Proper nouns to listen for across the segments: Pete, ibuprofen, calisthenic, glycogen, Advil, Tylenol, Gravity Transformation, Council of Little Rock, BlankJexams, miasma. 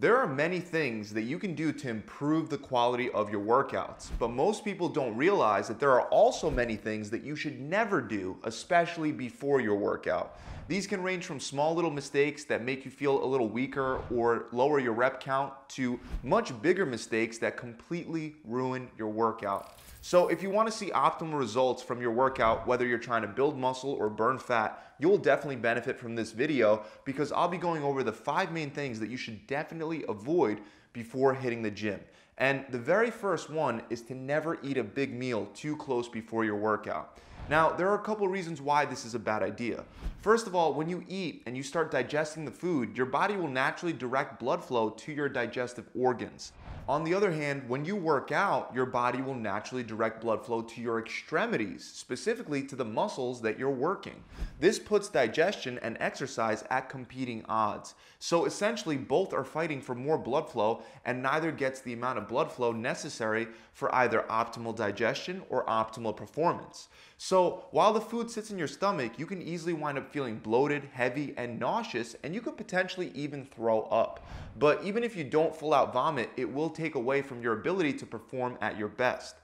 There are many things that you can do to improve the quality of your workouts, but most people don't realize that there are also many things that you should never do, especially before your workout. These can range from small little mistakes that make you feel a little weaker or lower your rep count to much bigger mistakes that completely ruin your workout. So if you want to see optimal results from your workout, whether you're trying to build muscle or burn fat, you'll definitely benefit from this video because I'll be going over the 5 main things that you should definitely avoid before hitting the gym. And the very first one is to never eat a big meal too close before your workout. Now, there are a couple reasons why this is a bad idea. First of all, when you eat and you start digesting the food, your body will naturally direct blood flow to your digestive organs. On the other hand, when you work out, your body will naturally direct blood flow to your extremities, specifically to the muscles that you're working. This puts digestion and exercise at competing odds. So essentially, both are fighting for more blood flow and neither gets the amount of blood flow necessary for either optimal digestion or optimal performance. So while the food sits in your stomach, you can easily wind up feeling bloated, heavy, and nauseous, and you could potentially even throw up. But even if you don't full out vomit, it will take away from your ability to perform at your best.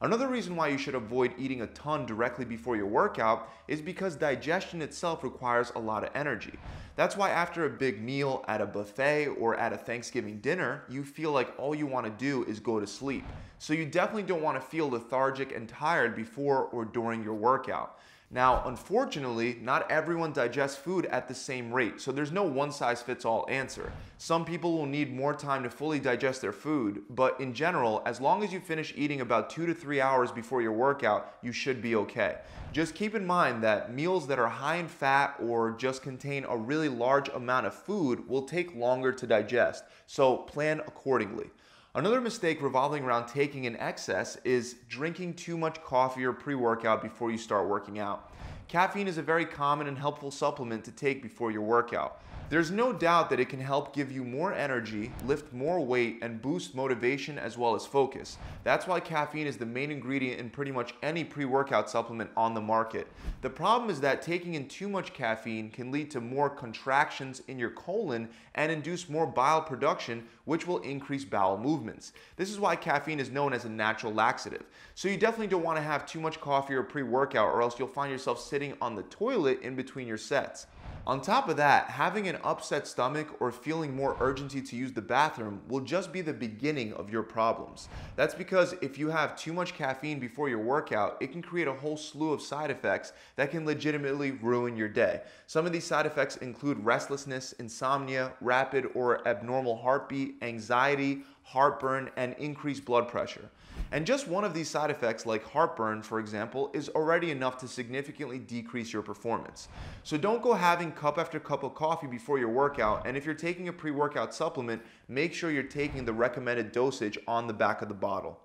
Another reason why you should avoid eating a ton directly before your workout is because digestion itself requires a lot of energy. That's why after a big meal at a buffet or at a Thanksgiving dinner, you feel like all you want to do is go to sleep. So you definitely don't want to feel lethargic and tired before or during your workout. Now, unfortunately, not everyone digests food at the same rate, so there's no one-size-fits-all answer. Some people will need more time to fully digest their food, but in general, as long as you finish eating about 2 to 3 hours before your workout, you should be okay. Just keep in mind that meals that are high in fat or just contain a really large amount of food will take longer to digest, so plan accordingly. Another mistake revolving around taking in excess is drinking too much coffee or pre-workout before you start working out. Caffeine is a very common and helpful supplement to take before your workout. There's no doubt that it can help give you more energy, lift more weight, and boost motivation as well as focus. That's why caffeine is the main ingredient in pretty much any pre-workout supplement on the market. The problem is that taking in too much caffeine can lead to more contractions in your colon and induce more bile production, which will increase bowel movements. This is why caffeine is known as a natural laxative. So you definitely don't want to have too much coffee or pre-workout, or else you'll find yourself sitting on the toilet in between your sets. On top of that, having an upset stomach or feeling more urgency to use the bathroom will just be the beginning of your problems. That's because if you have too much caffeine before your workout, it can create a whole slew of side effects that can legitimately ruin your day. Some of these side effects include restlessness, insomnia, rapid or abnormal heartbeat, anxiety, heartburn, and increased blood pressure. And just one of these side effects, like heartburn, for example, is already enough to significantly decrease your performance. So don't go having cup after cup of coffee before your workout, and if you're taking a pre-workout supplement, make sure you're taking the recommended dosage on the back of the bottle.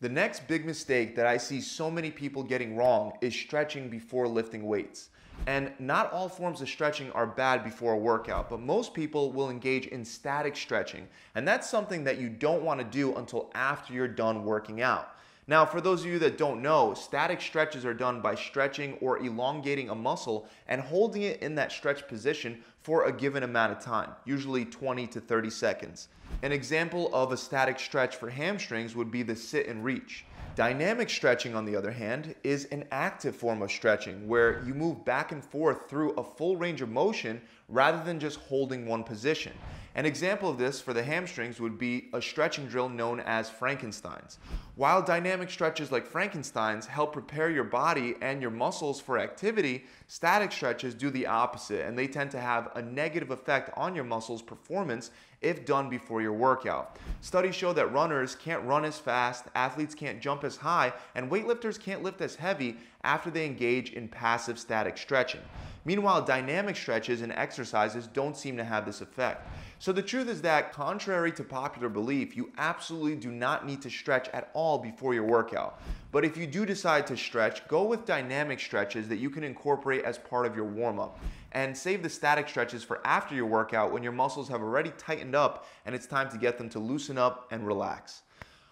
The next big mistake that I see so many people getting wrong is stretching before lifting weights. And not all forms of stretching are bad before a workout, but most people will engage in static stretching, and that's something that you don't want to do until after you're done working out. Now, for those of you that don't know, static stretches are done by stretching or elongating a muscle and holding it in that stretch position for a given amount of time, usually 20 to 30 seconds. An example of a static stretch for hamstrings would be the sit and reach. Dynamic stretching, on the other hand, is an active form of stretching where you move back and forth through a full range of motion rather than just holding one position. An example of this for the hamstrings would be a stretching drill known as Frankenstein's. While dynamic stretches like Frankenstein's help prepare your body and your muscles for activity, static stretches do the opposite, and they tend to have a negative effect on your muscles' performance if done before your workout. Studies show that runners can't run as fast, athletes can't jump as high, and weightlifters can't lift as heavy after they engage in passive static stretching. Meanwhile, dynamic stretches and exercises don't seem to have this effect. So the truth is that, contrary to popular belief, you absolutely do not need to stretch at all before your workout. But if you do decide to stretch, go with dynamic stretches that you can incorporate as part of your warm-up. And save the static stretches for after your workout, when your muscles have already tightened up and it's time to get them to loosen up and relax.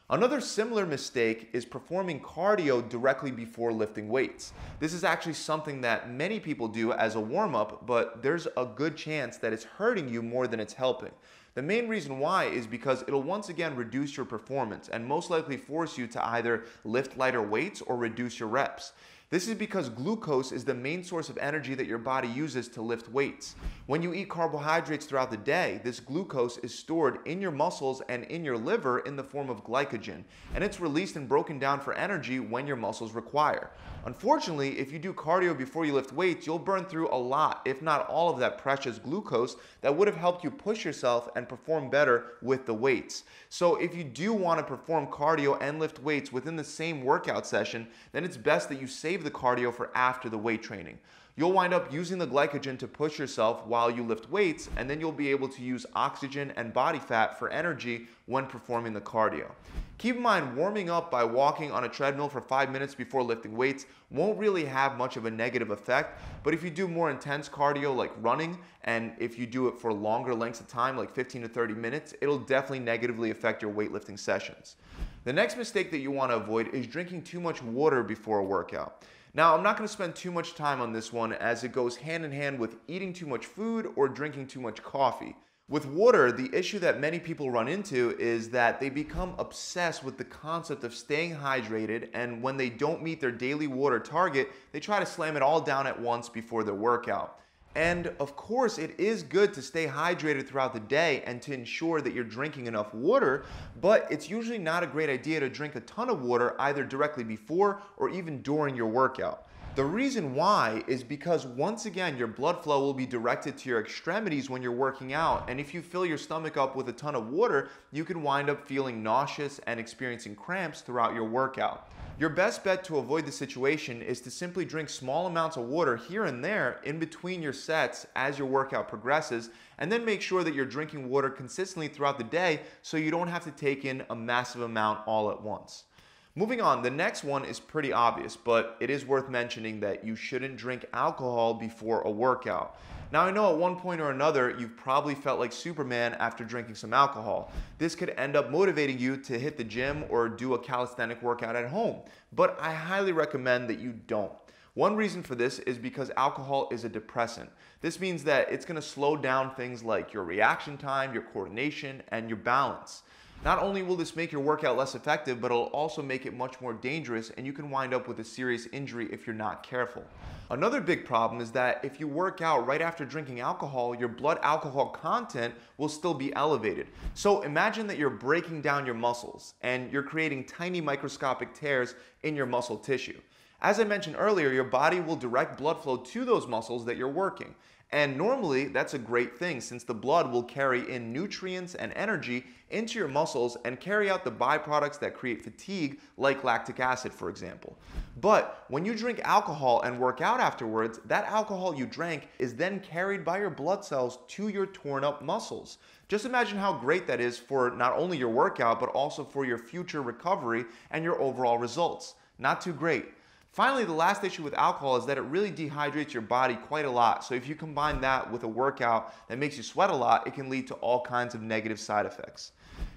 Another similar mistake is performing cardio directly before lifting weights. This is actually something that many people do as a warm-up, but there's a good chance that it's hurting you more than it's helping. The main reason why is because it'll once again reduce your performance and most likely force you to either lift lighter weights or reduce your reps. This is because glucose is the main source of energy that your body uses to lift weights. When you eat carbohydrates throughout the day, this glucose is stored in your muscles and in your liver in the form of glycogen, and it's released and broken down for energy when your muscles require. Unfortunately, if you do cardio before you lift weights, you'll burn through a lot, if not all of that precious glucose that would have helped you push yourself and perform better with the weights. So if you do want to perform cardio and lift weights within the same workout session, then it's best that you save the cardio for after the weight training. You'll wind up using the glycogen to push yourself while you lift weights, and then you'll be able to use oxygen and body fat for energy when performing the cardio. Keep in mind, warming up by walking on a treadmill for 5 minutes before lifting weights won't really have much of a negative effect, but if you do more intense cardio like running, and if you do it for longer lengths of time like 15 to 30 minutes, it'll definitely negatively affect your weightlifting sessions. The next mistake that you want to avoid is drinking too much water before a workout. Now, I'm not going to spend too much time on this one as it goes hand in hand with eating too much food or drinking too much coffee. With water, the issue that many people run into is that they become obsessed with the concept of staying hydrated, and when they don't meet their daily water target, they try to slam it all down at once before their workout. And of course, it is good to stay hydrated throughout the day and to ensure that you're drinking enough water, but it's usually not a great idea to drink a ton of water either directly before or even during your workout. The reason why is because once again, your blood flow will be directed to your extremities when you're working out, and if you fill your stomach up with a ton of water, you can wind up feeling nauseous and experiencing cramps throughout your workout. Your best bet to avoid the situation is to simply drink small amounts of water here and there in between your sets as your workout progresses, and then make sure that you're drinking water consistently throughout the day so you don't have to take in a massive amount all at once. Moving on, the next one is pretty obvious, but it is worth mentioning that you shouldn't drink alcohol before a workout. Now, I know at one point or another, you've probably felt like Superman after drinking some alcohol. This could end up motivating you to hit the gym or do a calisthenic workout at home, but I highly recommend that you don't. One reason for this is because alcohol is a depressant. This means that it's going to slow down things like your reaction time, your coordination, and your balance. Not only will this make your workout less effective, but it'll also make it much more dangerous, and you can wind up with a serious injury if you're not careful. Another big problem is that if you work out right after drinking alcohol, your blood alcohol content will still be elevated. So imagine that you're breaking down your muscles, and you're creating tiny microscopic tears in your muscle tissue. As I mentioned earlier, your body will direct blood flow to those muscles that you're working. And normally, that's a great thing since the blood will carry in nutrients and energy into your muscles and carry out the byproducts that create fatigue, like lactic acid, for example. But when you drink alcohol and work out afterwards, that alcohol you drank is then carried by your blood cells to your torn up muscles. Just imagine how great that is for not only your workout, but also for your future recovery and your overall results. Not too great. Finally, the last issue with alcohol is that it really dehydrates your body quite a lot. So if you combine that with a workout that makes you sweat a lot, it can lead to all kinds of negative side effects.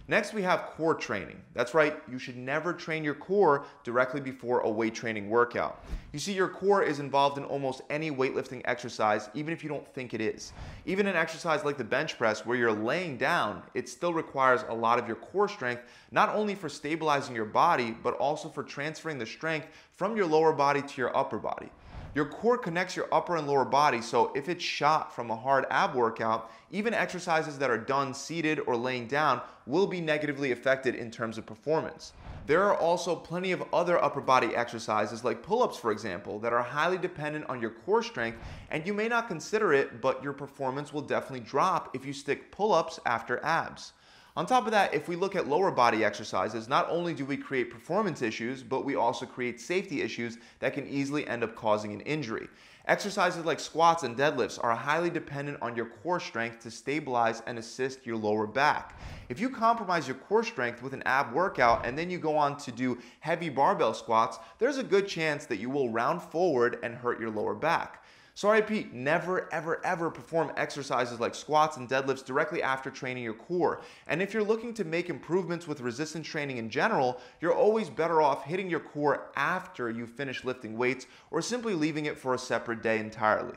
Next, we have core training. That's right, you should never train your core directly before a weight training workout. You see, your core is involved in almost any weightlifting exercise, even if you don't think it is. Even an exercise like the bench press where you're laying down, it still requires a lot of your core strength, not only for stabilizing your body, but also for transferring the strength from your lower body to your upper body. Your core connects your upper and lower body, so if it's shot from a hard ab workout, even exercises that are done seated or laying down will be negatively affected in terms of performance. There are also plenty of other upper body exercises like pull-ups, for example, that are highly dependent on your core strength, and you may not consider it, but your performance will definitely drop if you stick pull-ups after abs. On top of that, if we look at lower body exercises, not only do we create performance issues, but we also create safety issues that can easily end up causing an injury. Exercises like squats and deadlifts are highly dependent on your core strength to stabilize and assist your lower back. If you compromise your core strength with an ab workout and then you go on to do heavy barbell squats, there's a good chance that you will round forward and hurt your lower back. So I repeat, never, ever, ever perform exercises like squats and deadlifts directly after training your core. And if you're looking to make improvements with resistance training in general, you're always better off hitting your core after you finish lifting weights or simply leaving it for a separate day entirely.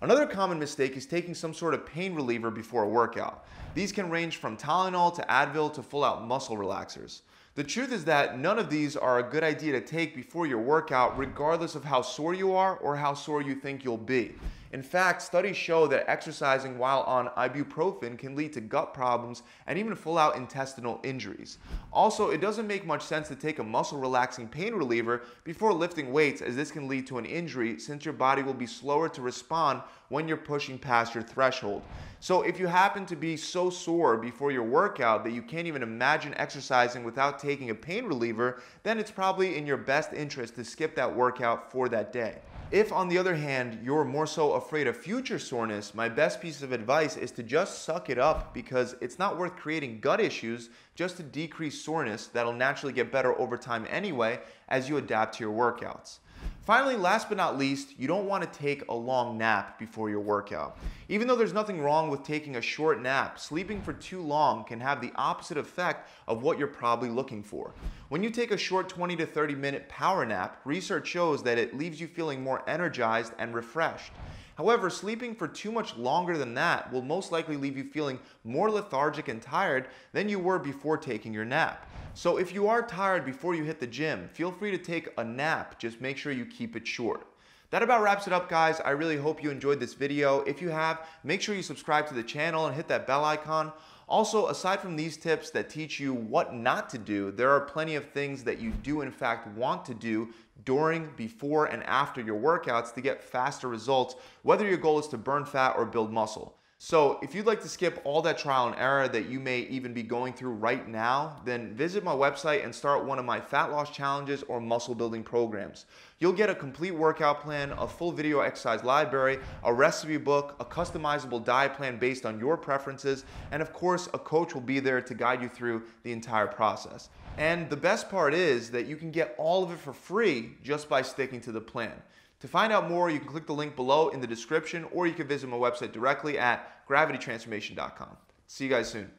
Another common mistake is taking some sort of pain reliever before a workout. These can range from Tylenol to Advil to full-out muscle relaxers. The truth is that none of these are a good idea to take before your workout, regardless of how sore you are or how sore you think you'll be. In fact, studies show that exercising while on ibuprofen can lead to gut problems and even full-out intestinal injuries. Also, it doesn't make much sense to take a muscle-relaxing pain reliever before lifting weights, as this can lead to an injury since your body will be slower to respond when you're pushing past your threshold. So if you happen to be so sore before your workout that you can't even imagine exercising without taking a pain reliever, then it's probably in your best interest to skip that workout for that day. If, on the other hand, you're more so afraid of future soreness, my best piece of advice is to just suck it up, because it's not worth creating gut issues just to decrease soreness that'll naturally get better over time anyway as you adapt to your workouts. Finally, last but not least, you don't want to take a long nap before your workout. Even though there's nothing wrong with taking a short nap, sleeping for too long can have the opposite effect of what you're probably looking for. When you take a short 20 to 30 minute power nap, research shows that it leaves you feeling more energized and refreshed. However, sleeping for too much longer than that will most likely leave you feeling more lethargic and tired than you were before taking your nap. So if you are tired before you hit the gym, feel free to take a nap, just make sure you keep it short. That about wraps it up, guys. I really hope you enjoyed this video. If you have, make sure you subscribe to the channel and hit that bell icon. Also, aside from these tips that teach you what not to do, there are plenty of things that you do in fact want to do during, before, and after your workouts to get faster results, whether your goal is to burn fat or build muscle. So if you'd like to skip all that trial and error that you may even be going through right now, then visit my website and start one of my fat loss challenges or muscle building programs. You'll get a complete workout plan, a full video exercise library, a recipe book, a customizable diet plan based on your preferences, and of course, a coach will be there to guide you through the entire process. And the best part is that you can get all of it for free just by sticking to the plan. To find out more, you can click the link below in the description, or you can visit my website directly at gravitytransformation.com. See you guys soon.